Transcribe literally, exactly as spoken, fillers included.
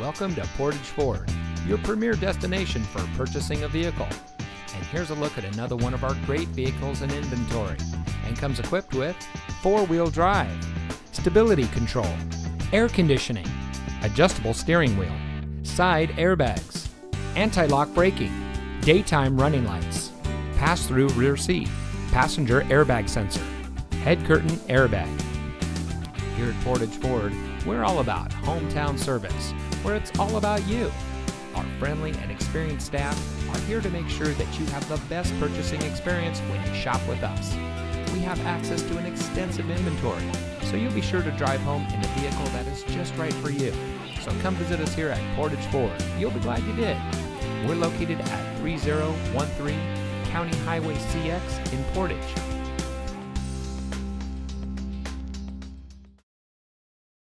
Welcome to Portage Ford, your premier destination for purchasing a vehicle. And here's a look at another one of our great vehicles in inventory, and comes equipped with four-wheel drive, stability control, air conditioning, adjustable steering wheel, side airbags, anti-lock braking, daytime running lights, pass-through rear seat, passenger airbag sensor, head curtain airbag. Here at Portage Ford, we're all about hometown service, where it's all about you. Our friendly and experienced staff are here to make sure that you have the best purchasing experience when you shop with us. We have access to an extensive inventory, so you'll be sure to drive home in a vehicle that is just right for you. So come visit us here at Portage Ford. You'll be glad you did. We're located at thirty thirteen County Highway C X in Portage.